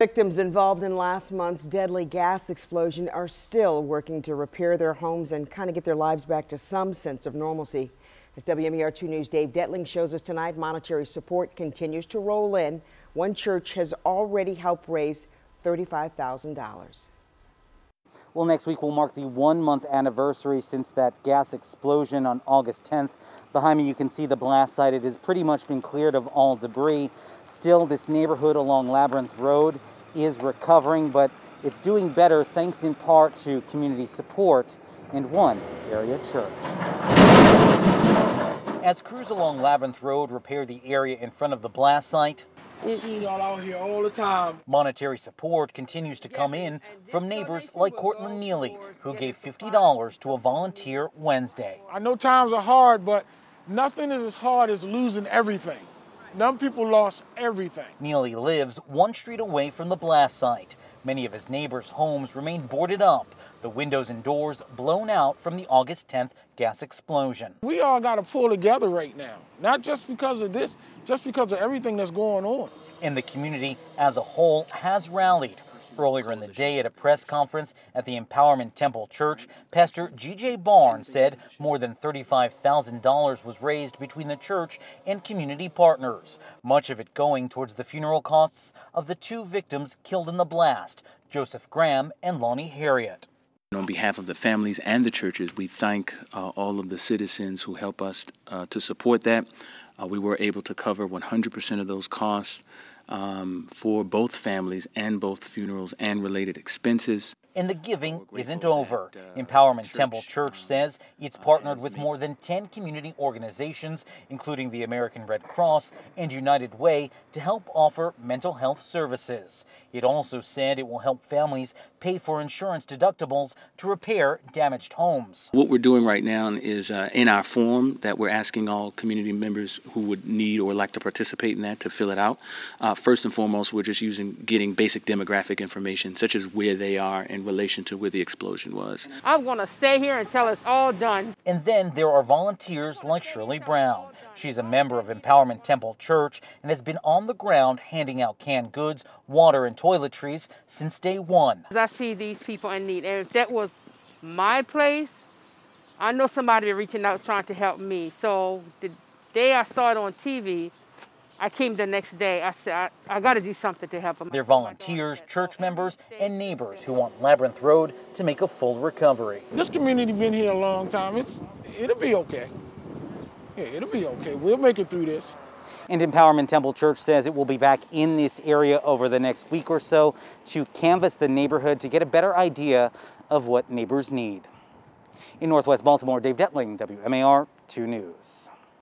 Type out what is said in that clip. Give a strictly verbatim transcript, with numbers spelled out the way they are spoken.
Victims involved in last month's deadly gas explosion are still working to repair their homes and kind of get their lives back to some sense of normalcy. As W M A R two News' Dave Detling shows us tonight, monetary support continues to roll in. One church has already helped raise thirty-five thousand dollars. Well, next week will mark the one-month anniversary since that gas explosion on August tenth. Behind me, you can see the blast site. It has pretty much been cleared of all debris. Still, this neighborhood along Labyrinth Road is recovering, but it's doing better thanks in part to community support and one area church. As crews along Labyrinth Road repair the area in front of the blast site, we see y'all out here all the time. Monetary support continues to come in from neighbors like Courtland Neely, who gave fifty dollars to a volunteer Wednesday. I know times are hard, but nothing is as hard as losing everything. Some people lost everything. Neely lives one street away from the blast site. Many of his neighbors' homes remain boarded up, the windows and doors blown out from the August tenth gas explosion. We all got to pull together right now, not just because of this, just because of everything that's going on. And the community as a whole has rallied. Earlier in the day at a press conference at the Empowerment Temple Church, Pastor G J Barnes said more than thirty-five thousand dollars was raised between the church and community partners, much of it going towards the funeral costs of the two victims killed in the blast, Joseph Graham and Lonnie Herriott. On behalf of the families and the churches, we thank uh, all of the citizens who help us uh, to support that. Uh, we were able to cover one hundred percent of those costs um, for both families and both funerals and related expenses. And the giving isn't over. That, uh, Empowerment Church, Temple Church uh, says it's partnered uh, with more than ten community organizations, including the American Red Cross and United Way, to help offer mental health services. It also said it will help families pay for insurance deductibles to repair damaged homes. What we're doing right now is uh, in our form that we're asking all community members who would need or like to participate in that to fill it out. Uh, first and foremost, we're just using getting basic demographic information, such as where they are and relation to where the explosion was. I'm going to stay here until it's all done. And then there are volunteers like Shirley Brown. She's a member of Empowerment Temple Church and has been on the ground handing out canned goods, water and toiletries since day one. I see these people in need, and if that was my place, I know somebody reaching out trying to help me. So the day I saw it on T V, I came the next day. I said, I, I got to do something to help them. They're volunteers, church members, and neighbors who want Labyrinth Road to make a full recovery. This community been here a long time. It's, it'll be okay. Yeah, it'll be okay. We'll make it through this. And Empowerment Temple Church says it will be back in this area over the next week or so to canvass the neighborhood to get a better idea of what neighbors need. In Northwest Baltimore, Dave Detling, W M A R two News.